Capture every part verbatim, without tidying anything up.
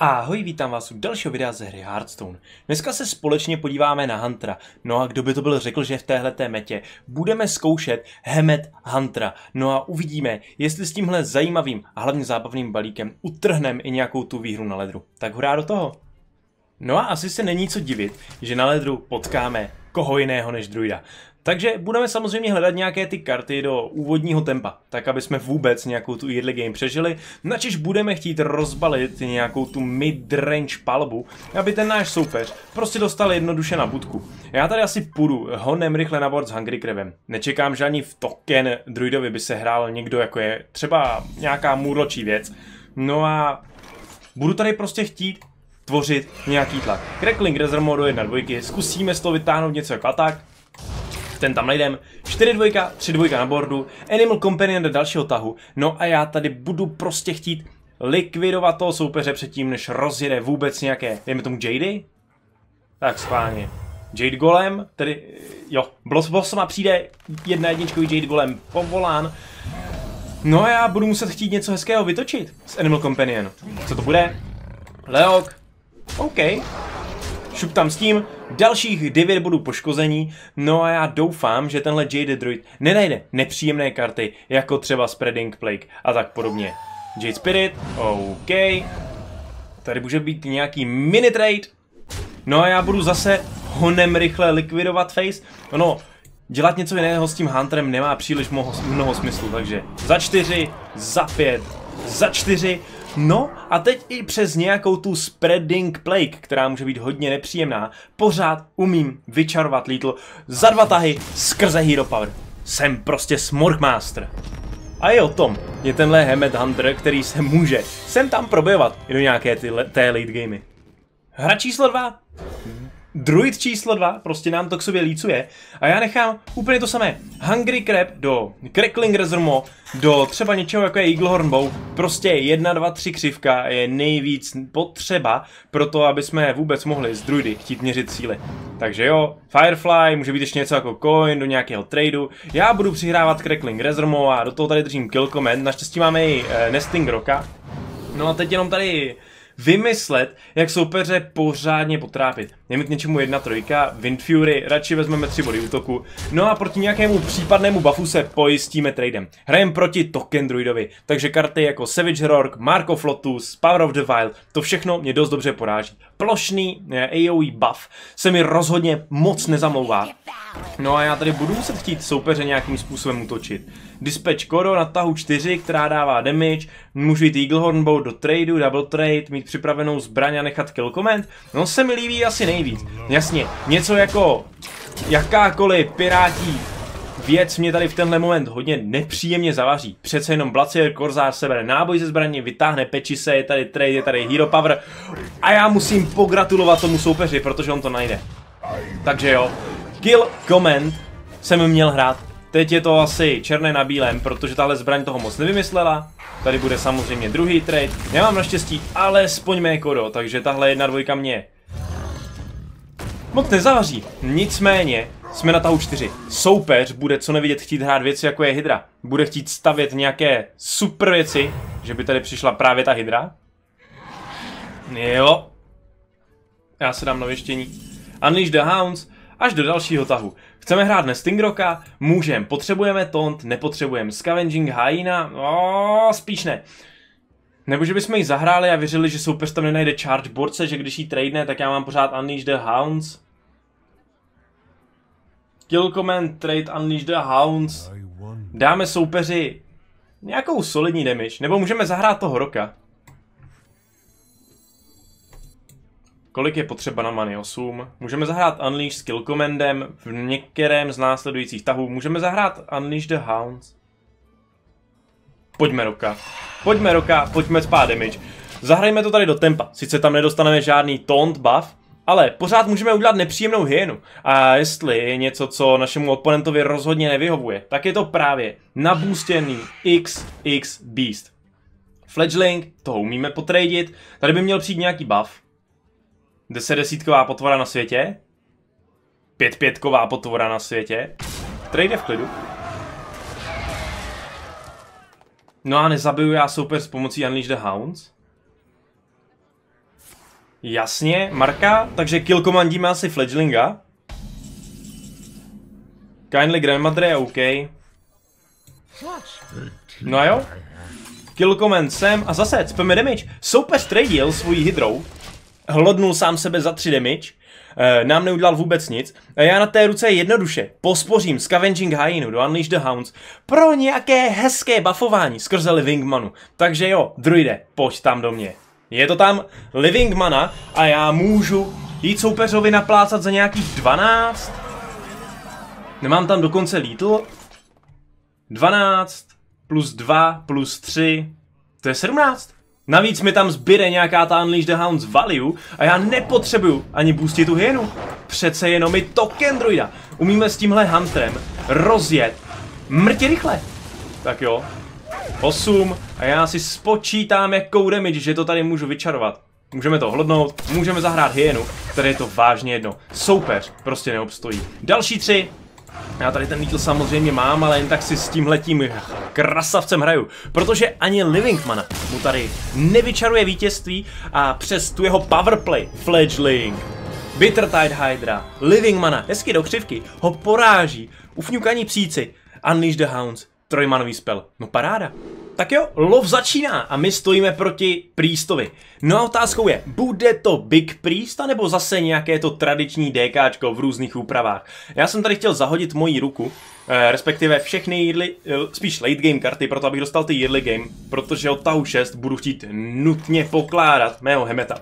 Ahoj, vítám vás u dalšího videa ze hry Hearthstone. Dneska se společně podíváme na Huntera. No a kdo by to byl řekl, že v téhleté metě budeme zkoušet Hemet Huntera. No a uvidíme, jestli s tímhle zajímavým a hlavně zábavným balíkem utrhneme i nějakou tu výhru na ledru. Tak hurá do toho! No a asi se není co divit, že na ledru potkáme koho jiného než druida. Takže budeme samozřejmě hledat nějaké ty karty do úvodního tempa, tak aby jsme vůbec nějakou tu early game přežili, načež budeme chtít rozbalit nějakou tu midrange palbu, aby ten náš soupeř prostě dostal jednoduše na budku. Já tady asi půjdu honem rychle na board s Hungry Crabem. Nečekám, že ani v token druidovi by se hrál někdo, jako je třeba nějaká můročí věc. No a budu tady prostě chtít tvořit nějaký tlak. Crackling Reservoir do jedna dvojky, zkusíme z toho vytáhnout něco jako atak. Ten tam najdem, čtyři dvojka, tři dvojka na bordu, Animal Companion do dalšího tahu, no a já tady budu prostě chtít likvidovat toho soupeře předtím, než rozjede vůbec nějaké, dejme tomu Jadey? Tak schválně. Jade Golem, tedy, jo, Blossoma přijde, jedna jedničkový Jade Golem povolán. No a já budu muset chtít něco hezkého vytočit s Animal Companion. Co to bude? Leok, OK. Šup tam s tím, dalších devět bodů poškození, no a já doufám, že tenhle Jade Druid nenajde nepříjemné karty, jako třeba Spreading Plague a tak podobně. Jade Spirit, OK. Tady může být nějaký mini trade. No a já budu zase honem rychle likvidovat face. No, dělat něco jiného s tím Hunterem nemá příliš mnoho, mnoho smyslu, takže za čtyři, za pět, za čtyři. No a teď i přes nějakou tu Spreading Plague, která může být hodně nepříjemná, pořád umím vyčarovat Lítl za dva tahy skrze Hero Power. Jsem prostě Smorkmaster. A je o tom, je tenhle Hemet Hunter, který se může sem tam probojovat i do nějaké ty té late gamey. Hra číslo dva. Druid číslo dva, prostě nám to k sobě lícuje a já nechám úplně to samé. Hungry Crab do Crackling Reservoir, do třeba něčeho jako je Eagle Hornbow, prostě jedna, dva, tři křivka je nejvíc potřeba pro to, aby jsme vůbec mohli z druidy chtít měřit síly. Takže jo, Firefly, může být ještě něco jako coin do nějakého tradu. Já budu přihrávat Crackling Reservoir a do toho tady držím Kill Command, naštěstí máme i e, Nesting Rocka. No a teď jenom tady vymyslet, jak soupeře pořádně potrápit. Jdeme k něčemu jedna trojka, Wind Fury, radši vezmeme tři body útoku, no a proti nějakému případnému buffu se pojistíme tradem. Hrajeme proti token druidovi, takže karty jako Savage Rock, Mark of Lotus, Power of the Wild, to všechno mě dost dobře poráží. Plošný A O E buff se mi rozhodně moc nezamlouvá. No a já tady budu muset chtít soupeře nějakým způsobem útočit. Dispatch Kodo na tahu čtyři, která dává damage, můžu jít Eagle Hornbow do tradu, double trade, mít připravenou zbraň a nechat Kill Command, no se mi líbí asi nejvíc. Jasně, něco jako jakákoliv pirátí věc mě tady v tenhle moment hodně nepříjemně zavaří. Přece jenom Blacier Korzář sebere náboj ze zbraně, vytáhne pečise, je tady trade, je tady Hero Power a já musím pogratulovat tomu soupeři, protože on to najde. Takže jo, Kill Command jsem měl hrát. Teď je to asi černé na bílém, protože tahle zbraň toho moc nevymyslela. Tady bude samozřejmě druhý trade. Já mám naštěstí alespoň mé Kodo, takže tahle jedna dvojka mě moc nezavaří. Nicméně jsme na tahu čtyři. Soupeř bude co nevidět chtít hrát věci jako je Hydra. Bude chtít stavět nějaké super věci, že by tady přišla právě ta Hydra. Jo. Já se dám na věštění. Unleash the Hounds až do dalšího tahu. Chceme hrát Nesting Rocka? Můžem. Potřebujeme taunt? Nepotřebujeme. Scavenging Hyena? Oooo, spíš ne. Nebo že bychom ji zahráli a věřili, že soupeř tam nenajde charge borce, že když ji tradene, tak já mám pořád Unleash the Hounds. Kill Command, trade, Unleash the Hounds. Dáme soupeři nějakou solidní damage, nebo můžeme zahrát toho Roka. Kolik je potřeba na many? osm. Můžeme zahrát Unleash s Kill Commandem v některém z následujících tahů. Můžeme zahrát Unleash the Hounds. Pojďme Roka. Pojďme Roka, pojďme spát damage. Zahrajme to tady do tempa. Sice tam nedostaneme žádný taunt buff, ale pořád můžeme udělat nepříjemnou hyenu. A jestli je něco, co našemu oponentovi rozhodně nevyhovuje, tak je to právě nabůstěný iks iks Beast. Fledgling, toho umíme potradit. Tady by měl přijít nějaký buff. deset desítková potvora na světě. pět pětková potvora na světě. Trade v klidu. No a nezabiju já soupeř s pomocí Unleash the Hounds. Jasně, Marka, takže Kill Command má asi Fledglinga. Kindly Grandmother je OK. No a jo. Kill Command sem a zase cpeme damage. Soupeř tradil svojí hydrou. Hlodnul sám sebe za tři damage. E, nám neudělal vůbec nic. A já na té ruce jednoduše pospořím Scavenging Hyenu do Unleash the Hounds pro nějaké hezké buffování skrze Living Manu. Takže jo, druide, pojď tam do mě. Je to tam Living Mana a já můžu jít soupeřovi naplácat za nějakých dvanáct. Nemám tam dokonce lítl. dvanáct plus dva plus tři, to je sedmnáct. Navíc mi tam zbyde nějaká ta Unleash the Hounds value a já nepotřebuju ani boostit tu hyenu. Přece jenom i token druida. Umíme s tímhle hunterem rozjet mrtě rychle. Tak jo. osm a já si spočítám, jakou damage, že to tady můžu vyčarovat. Můžeme to hlodnout, můžeme zahrát hyenu, tady je to vážně jedno. Soupeř prostě neobstojí. Další tři. Já tady ten lítl samozřejmě mám, ale jen tak si s tímhletím krasavcem hraju, protože ani Living Mana mu tady nevyčaruje vítězství a přes tu jeho powerplay Fledgling, Bittertide Hydra, Living Mana, hezky do křivky, ho poráží, ufňukaní psíci, Unleash the Hounds, trojmanový spell, no paráda. Tak jo, lov začíná a my stojíme proti Priestovi. No a otázkou je, bude to Big Priest, anebo zase nějaké to tradiční DKčko v různých úpravách. Já jsem tady chtěl zahodit moji ruku, eh, respektive všechny yearly, eh, spíš late game karty, proto abych dostal ty yearly game, protože od tahu šest budu chtít nutně pokládat mého Hemeta.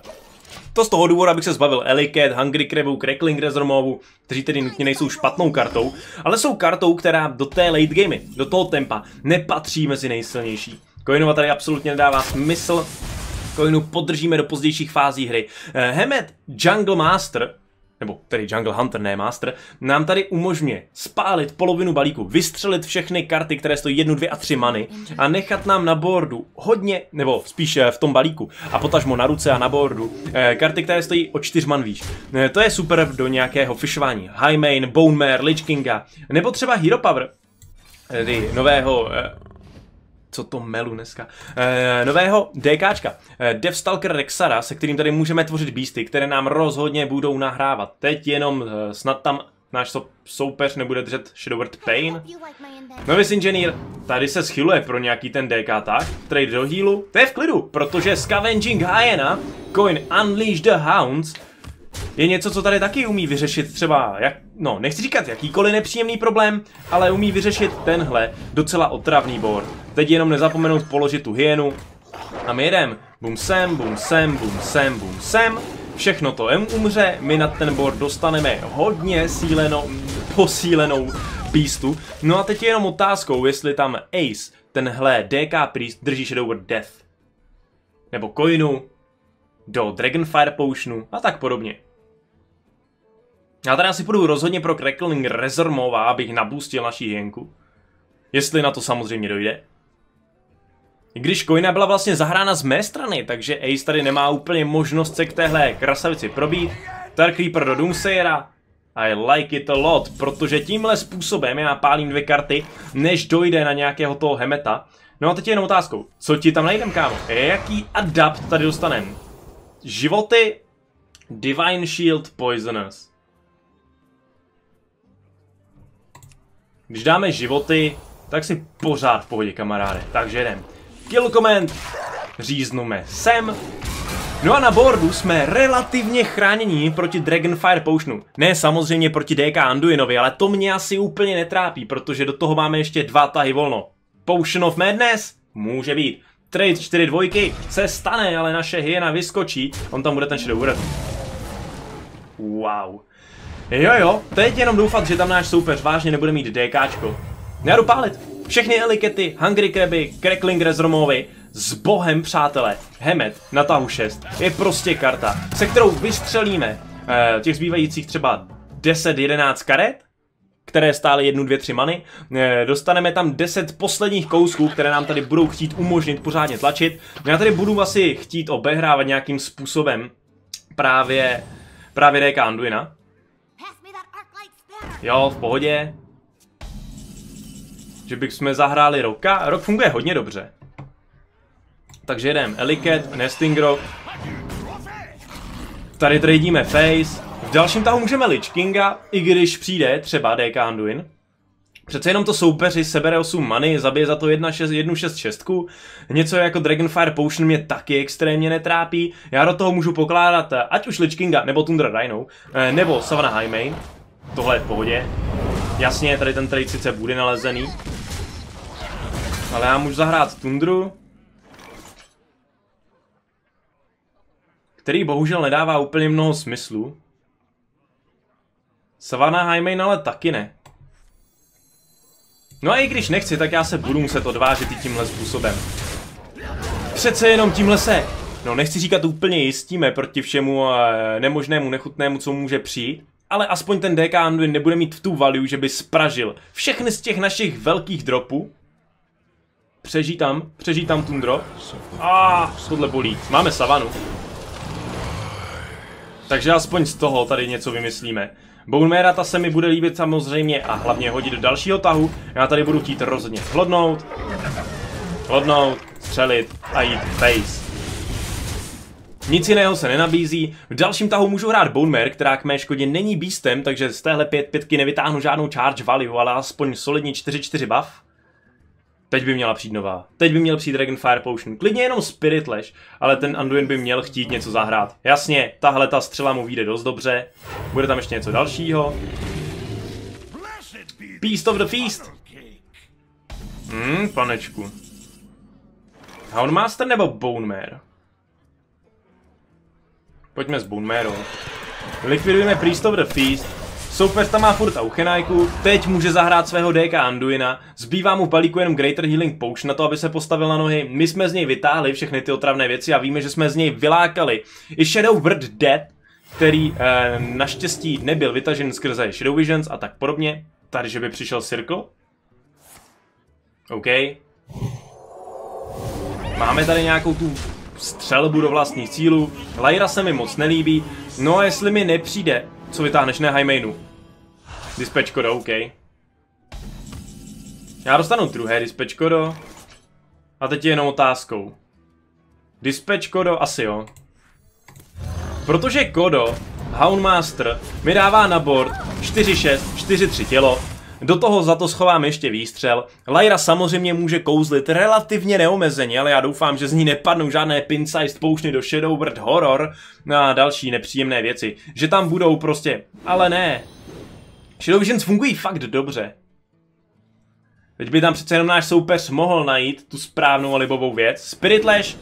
To z toho důvodu, abych se zbavil Eliket, Hungry Crabu, Crackling Reservoru, kteří tedy nutně nejsou špatnou kartou, ale jsou kartou, která do té late gamey, do toho tempa, nepatří mezi nejsilnější. Coinova tady absolutně nedává smysl, coinu podržíme do pozdějších fází hry. Hemet Jungle Master, nebo tedy Jungle Hunter, ne Master, nám tady umožňuje spálit polovinu balíku, vystřelit všechny karty, které stojí jednu, dvě a tři many a nechat nám na bordu hodně, nebo spíš v tom balíku a potažmo na ruce a na bordu eh, karty, které stojí o čtyř man výš. Eh, to je super do nějakého fishování. Highmane, Bonemare, Lich Kinga, nebo třeba Hero Power, tedy nového... Eh, co to melu dneska, eh, nového DKčka, eh, Deathstalker Rexxara, se kterým tady můžeme tvořit beasty, které nám rozhodně budou nahrávat. Teď jenom eh, snad tam náš soupeř nebude držet Shadow Word Pain. Novice Inženýr, tady se schyluje pro nějaký ten D K tak, trade do healu, to je v klidu, protože Scavenging Hyena, coin Unleash the Hounds, je něco, co tady taky umí vyřešit třeba, jak, no nechci říkat jakýkoliv nepříjemný problém, ale umí vyřešit tenhle docela otravný board. Teď jenom nezapomenout položit tu hyenu a my jedem. Bum sem, bum sem, bum sem, bum sem. Všechno to em umře, my na ten board dostaneme hodně sílenou, posílenou beastu. No a teď je jenom otázkou, jestli tam Ace, tenhle D K Priest, drží Shadow Word Death. Nebo coinu do Dragonfire Potionu a tak podobně. Já tady asi půjdu rozhodně pro Crackling Reservoir, abych nabustil naší hyenku. Jestli na to samozřejmě dojde. I když coina byla vlastně zahrána z mé strany, takže Ace tady nemá úplně možnost se k téhle krasavici probít. Tar Creeper do Doomsayera. I like it a lot, protože tímhle způsobem já pálím dvě karty, než dojde na nějakého toho Hemeta. No a teď je jenom otázkou, co ti tam najdem, kámo? Jaký adapt tady dostaneme? Životy, Divine Shield, Poisonous. Když dáme životy, tak si pořád v pohodě, kamaráde. Takže jdem. Kill Command, řízneme sem. No a na boardu jsme relativně chránění proti Dragonfire Potionu. Ne samozřejmě proti D K Anduinovi, ale to mě asi úplně netrápí, protože do toho máme ještě dva tahy volno. Potion of Madness? Může být. Trade čtyři dvojky se stane, ale naše hyena vyskočí. On tam bude ten Shadow Word. Wow. Jo jo, teď jenom doufat, že tam náš soupeř vážně nebude mít DKčko. Já jdu pálit. Všechny Elikety, Hungry Craby, Crackling Reservory, s bohem, přátelé. Hemet na tahu šest je prostě karta, se kterou vystřelíme eh, těch zbývajících třeba deset jedenáct karet, které stály jednu, dvě, tři many. Eh, dostaneme tam deset posledních kousků, které nám tady budou chtít umožnit pořádně tlačit. Já tady budu asi chtít obehrávat nějakým způsobem právě, právě D K Anduina. Jo, v pohodě. Že bychom zahráli Roka. Rok funguje hodně dobře. Takže jedeme Eliket, Nesting Rock. Tady tradíme face. V dalším tahu můžeme Lich Kinga, i když přijde třeba D K Anduin. Přece jenom to soupeři sebere osm many, zabije za to jedna šest šest. Něco jako Dragonfire Potion mě taky extrémně netrápí. Já do toho můžu pokládat ať už Lich Kinga, nebo Tundra Rhino, nebo Savannah Highmane. Tohle je v pohodě. Jasně, tady ten trade sice bude nalezený. Ale já můžu zahrát Tundru, který bohužel nedává úplně mnoho smyslu. Savannah Highmane ale taky ne. No a i když nechci, tak já se budu muset odvážit i tímhle způsobem. Přece jenom tímhle se, no nechci říkat úplně jistíme proti všemu e, nemožnému, nechutnému, co může přijít, ale aspoň ten D K Anduin nebude mít tu value, že by spražil všechny z těch našich velkých dropů. Přežij tam, přežij tam Tundro. A tohle bolí. Máme Savanu. Takže aspoň z toho tady něco vymyslíme. Bonemare, ta se mi bude líbit samozřejmě a hlavně hodit do dalšího tahu. Já tady budu chtít rozhodně hlodnout, hlodnout, střelit a jít face. Nic jiného se nenabízí. V dalším tahu můžu hrát Bonemare, která k mé škodě není beastem, takže z téhle pět pětky nevytáhnu žádnou charge value, ale aspoň solidní čtyři čtyři buff. Teď by měla přijít nová. Teď by měl přijít Dragonfire Potion. Klidně jenom Spirit Lash, ale ten Anduin by měl chtít něco zahrát. Jasně, tahle ta střela mu vyjde dost dobře. Bude tam ještě něco dalšího. Beast of the Feast. Hmm, panečku. Houndmaster nebo Bonemare? Pojďme s Bonemarem. Likvidujeme Beast of the Feast. Soupeř tam má furt Auchenajku, teď může zahrát svého D K Anduina, zbývá mu v balíku jenom Greater Healing Potion na to, aby se postavil na nohy. My jsme z něj vytáhli všechny ty otravné věci a víme, že jsme z něj vylákali i Shadow Word: Death, který eh, naštěstí nebyl vytažen skrze Shadow Visions a tak podobně. Tady, že by přišel Circle. OK. Máme tady nějakou tu střelbu do vlastních cílů. Lyra se mi moc nelíbí. No a jestli mi nepřijde, co vytáhneš, ne Highmainu? Dispatch Kodo, OK. Já dostanu druhé Dispatch Kodo. A teď je jenom otázkou. Dispatch Kodo, asi jo. Protože Kodo, Houndmaster, mi dává na board čtyři šest, čtyři tři tělo. Do toho za to schovám ještě výstřel. Lyra samozřejmě může kouzlit relativně neomezeně, ale já doufám, že z ní nepadnou žádné pin-sized poušny do Shadow Bird Horror a další nepříjemné věci. Že tam budou prostě, ale ne. Shadow Visions fungují fakt dobře. Teď by tam přece jenom náš soupeř mohl najít tu správnou a libovou věc. Spirit Lash,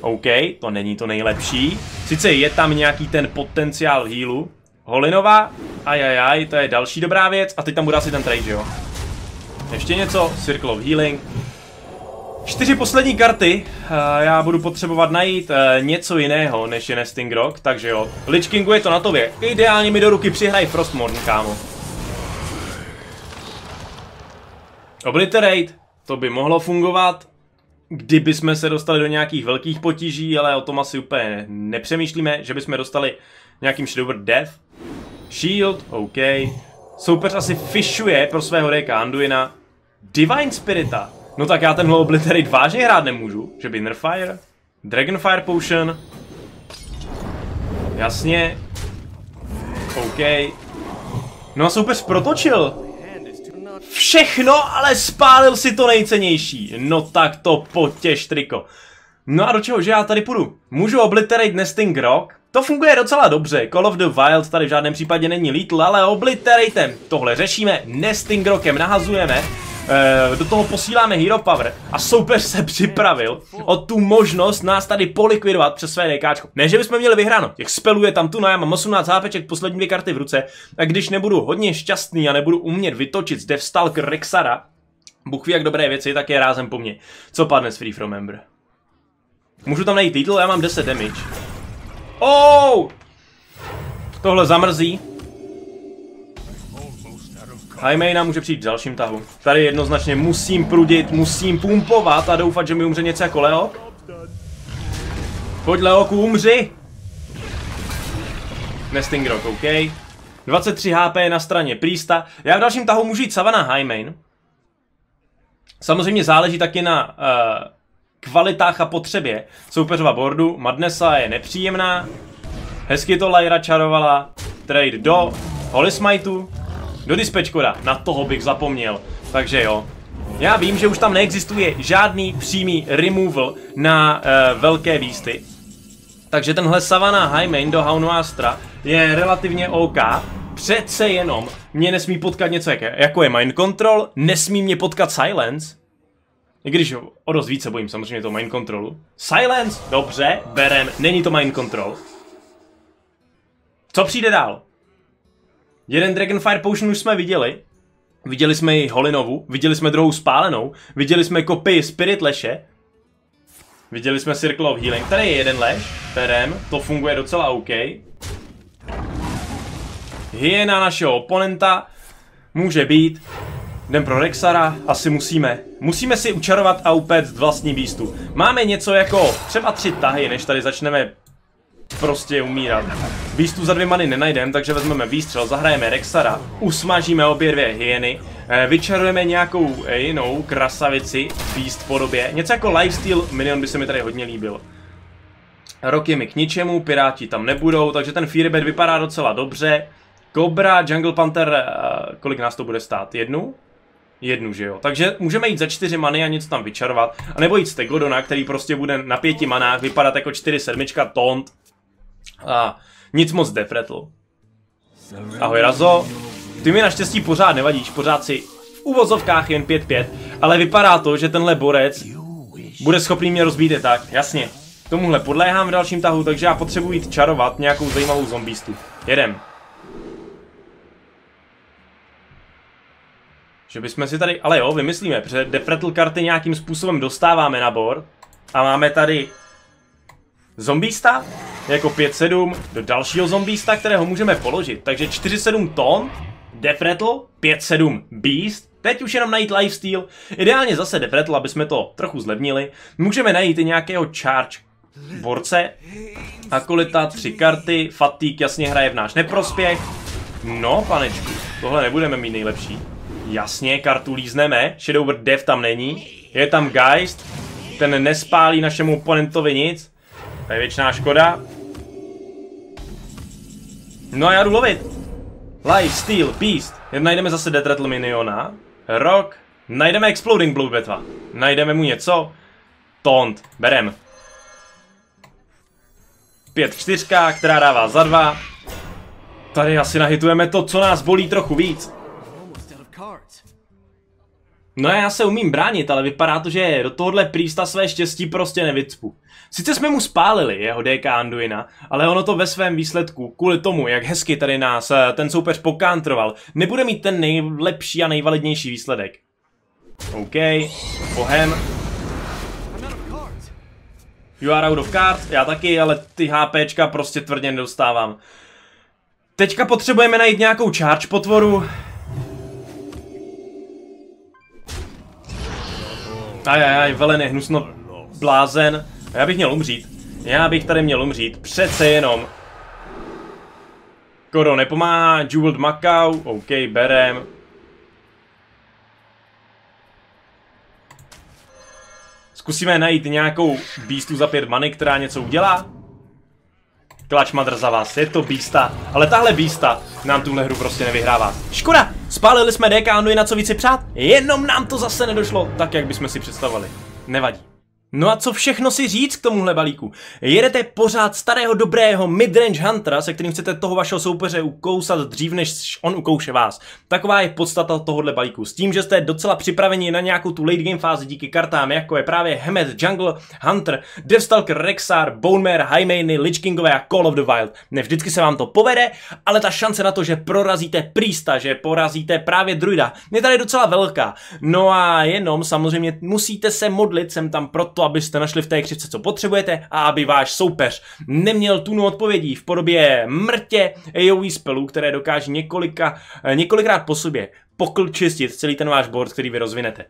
OK, to není to nejlepší. Sice je tam nějaký ten potenciál healu. Holinová, ajajaj, to je další dobrá věc a teď tam bude asi ten trade, jo? Ještě něco, Circle of Healing. Čtyři poslední karty, uh, já budu potřebovat najít uh, něco jiného, než je Nesting Rock, takže jo. Lich Kingu je to na tově, ideálně mi do ruky přihraj Frostmourne, kámo. Obliterate, to by mohlo fungovat, kdyby jsme se dostali do nějakých velkých potíží, ale o tom asi úplně nepřemýšlíme, že bychom dostali nějakým Shadow Word: Death. Shield, OK. Soupeř asi fišuje pro svého D K Anduina. Divine Spirita. No tak já tenhle Obliterate vážně hrát nemůžu. Že by Innerfire. Dragonfire Potion. Jasně. OK. No a soupeř protočil všechno, ale spálil si to nejcennější. No tak to potěš, triko. No a do čeho, že já tady půjdu? Můžu Obliterate Nesting Rock? To funguje docela dobře, Call of the Wild tady v žádném případě není lítl, ale Obliteratem tohle řešíme, Nesting Rockem nahazujeme, e, do toho posíláme Hero Power a soupeř se připravil o tu možnost nás tady polikvidovat přes své DKčko. Ne, že bychom měli vyhráno, těch spelů je tam tu, no já mám osmnáct hápeček, poslední dvě karty v ruce, a když nebudu hodně šťastný a nebudu umět vytočit z Deathstalker Rexxara, Bůh ví jak dobré věci, tak je rázem po mně. Co padne z Free From Ember? Můžu tam najít lítl, já mám deset damage. Oh! Tohle zamrzí. Highmane může přijít v dalším tahu. Tady jednoznačně musím prudit, musím pumpovat a doufat, že mi umře něco jako Leok. Pojď Leoku, umři! Nesting Rock, OK. dvacet tři H P na straně Priesta. Já v dalším tahu můžu jít Savannah Highmane. Samozřejmě záleží taky na Uh, kvalitách a potřebě soupeřova bordu. Madnessa je nepříjemná. Hezky to Lyra čarovala. Trade do Holismajtu, do Dispatch Koda. Na toho bych zapomněl. Takže jo. Já vím, že už tam neexistuje žádný přímý removal na e, velké výsty. Takže tenhle Savannah Highmane do Houndmastera je relativně OK. Přece jenom mě nesmí potkat něco jako je Mind Control, nesmí mě potkat Silence. I když o dost víc se bojím samozřejmě toho Mind Controlu. Silence, dobře, berem, není to Mind Control. Co přijde dál? Jeden Dragonfire Potion už jsme viděli. Viděli jsme ji Holinovu, viděli jsme druhou Spálenou, viděli jsme kopii Spirit Lashe. Viděli jsme Circle of Healing, tady je jeden Lash, berem, to funguje docela OK. Hyena našeho oponenta, může být, jdem pro Rexxara, asi musíme. Musíme si učarovat a upéct vlastní výstu. Máme něco jako třeba tři tahy, než tady začneme prostě umírat. Výstu za dvě many nenajdeme, takže vezmeme výstřel, zahrajeme Rexxara, usmažíme obě dvě hyeny, vyčarujeme nějakou jinou krasavici, výst podobě, něco jako Lifesteal Minion by se mi tady hodně líbil. Roky mi k ničemu, piráti tam nebudou, takže ten Fearbed vypadá docela dobře. Kobra, Jungle Panther, kolik nás to bude stát? Jednu? Jednu, že jo. Takže můžeme jít za čtyři many a něco tam vyčarovat. A nebo jít z Tegodona, který prostě bude na pěti manách vypadat jako čtyři sedmička taunt. A nic moc defretl. Ahoj Razo. Ty mi naštěstí pořád nevadíš, pořád si v uvozovkách jen pět pět. Ale vypadá to, že tenhle borec bude schopný mě rozbít je tak, jasně. Tomuhle podléhám v dalším tahu, takže já potřebuji jít čarovat nějakou zajímavou zombístu. Jedem. Že bychom si tady, ale jo, vymyslíme, protože Defretl karty nějakým způsobem dostáváme na board. A máme tady zombísta, jako pět sedm do dalšího zombísta, kterého můžeme položit. Takže čtyři sedm taunt, Defretl, pět sedm beast, teď už jenom najít lifesteal. Ideálně zase Defretl, aby jsme to trochu zlevnili. Můžeme najít i nějakého charge borce. Akolita, tři karty, fatigue jasně hraje v náš neprospěch. No, panečku, tohle nebudeme mít nejlepší. Jasně, kartu lízneme, Shadow Word: Death tam není, je tam Geist, ten nespálí našemu oponentovi nic, to je věčná škoda. No a já jdu lovit. Life, Steel, Beast, najdeme zase Death Rattle Miniona, Rock, najdeme Exploding Blue Betva, najdeme mu něco, taunt, berem. pět čtyři, která dává za dva, tady asi nahitujeme to, co nás bolí trochu víc. No a já se umím bránit, ale vypadá to, že do tohohle prísta své štěstí prostě nevycpu. Sice jsme mu spálili jeho D K Anduina, ale ono to ve svém výsledku, kvůli tomu, jak hezky tady nás ten soupeř pokantroval, nebude mít ten nejlepší a nejvalidnější výsledek. OK, bohem. You are out of cards, já taky, ale ty HPčka prostě tvrdě nedostávám. Teďka potřebujeme najít nějakou charge potvoru. Ajajaj, Velen je hnusno blázen. Já bych měl umřít. Já bych tady měl umřít. Přece jenom. Kodo nepomáhá. Jeweled Macau. OK, berem. Zkusíme najít nějakou beastu za pět many, která něco udělá. Klač madr za vás. Je to beasta. Ale tahle beasta nám tuhle hru prostě nevyhrává. Škoda! Spálili jsme D K Anduin, na co víc si přát, jenom nám to zase nedošlo tak, jak bychom si představovali. Nevadí. No a co všechno si říct k tomuhle balíku? Jedete pořád starého dobrého midrange huntera, se kterým chcete toho vašeho soupeře ukousat dřív, než on ukouše vás. Taková je podstata tohohle balíku. S tím, že jste docela připraveni na nějakou tu late game fázi díky kartám, jako je právě Hemet Jungle Hunter, Deathstalker Rexxara, Bonemare, Highmane, Lich Kingové a Call of the Wild. Ne vždycky se vám to povede, ale ta šance na to, že prorazíte Priesta, že porazíte právě druida, je tady docela velká. No a jenom samozřejmě musíte se modlit sem tam proto, abyste našli v té křivce, co potřebujete a aby váš soupeř neměl tunu odpovědí v podobě mrtě AoE spelů, které dokáží několika, několikrát po sobě poklčistit celý ten váš board, který vy rozvinete.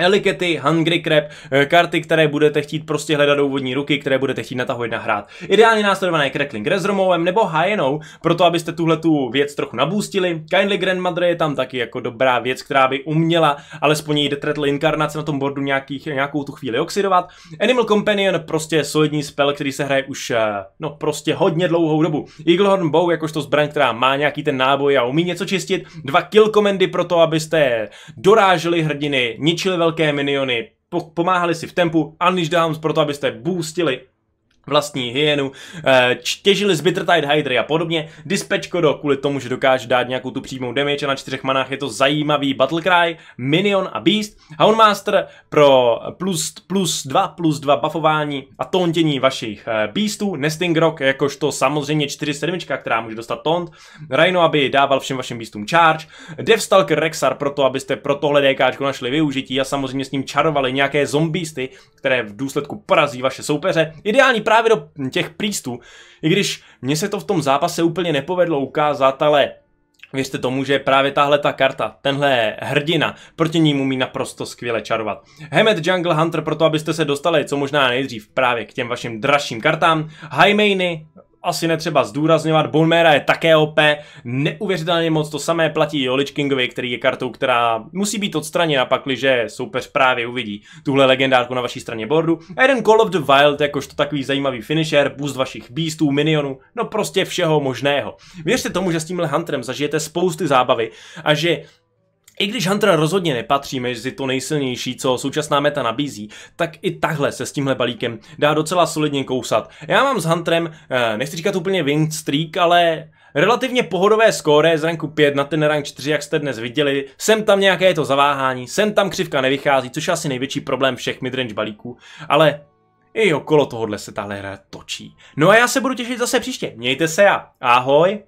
Elikety, Hungry Crab, karty, které budete chtít prostě hledat do úvodní ruky, které budete chtít natahovat nahrát. Ideálně následované Crackling Reservoirem nebo Hyenou, proto abyste tuhle tu věc trochu nabůstili. Kindly Grandmother je tam taky jako dobrá věc, která by uměla alespoň její Deathrattle inkarnace na tom bordu nějakých, nějakou tu chvíli oxidovat. Animal Companion prostě solidní spell, který se hraje už no prostě hodně dlouhou dobu. Eagle Hornbow jakožto zbraň, která má nějaký ten náboj a umí něco čistit. Dva Kill Commandy proto, abyste doráželi hrdiny, ničili velké miniony, pomáhali si v tempu, Unleash the Hounds proto, abyste boostili vlastní hyenu, těžili z Bittertide Hydry a podobně. Dispatch Kodo kvůli tomu, že dokáže dát nějakou tu přímou damage a na čtyřech manách je to zajímavý Battlecry, Minion a Beast. Houndmaster pro plus, plus dva, plus dva buffování a tauntění vašich Beastů. Nesting Rock jakožto samozřejmě čtyři sedm, která může dostat taunt. Rhino, aby dával všem vašim Beastům charge. Deathstalker Rexxara proto, abyste pro tohle DKčko našli využití a samozřejmě s ním čarovali nějaké zombísty, které v důsledku porazí vaše soupeře. Ideální právě právě do těch priestů, i když mně se to v tom zápase úplně nepovedlo ukázat, ale věřte tomu, že právě tahle ta karta, tenhle hrdina, proti ní umí naprosto skvěle čarovat. Hemet Jungle Hunter proto, abyste se dostali co možná nejdřív právě k těm vašim dražším kartám. Highmane, asi netřeba zdůrazňovat, Bonemare je také O P, neuvěřitelně moc to samé platí o Lich Kingovi, který je kartou, která musí být odstraněna, pakliže soupeř právě uvidí tuhle legendárku na vaší straně bordu. A jeden Call of the Wild, jakožto takový zajímavý finisher, boost vašich beastů, minionů, no prostě všeho možného. Věřte tomu, že s tímhle Hunterem zažijete spousty zábavy a že i když Hunter rozhodně nepatří mezi to nejsilnější, co současná meta nabízí, tak i tahle se s tímhle balíkem dá docela solidně kousat. Já mám s Hunterem, nechci říkat úplně win streak, ale relativně pohodové skóre z ranku pět na ten rank čtyři, jak jste dnes viděli. Sem tam nějaké to zaváhání, sem tam křivka nevychází, což je asi největší problém všech midrange balíků, ale i okolo tohohle se tahle hra točí. No a já se budu těšit zase příště, mějte se a ahoj!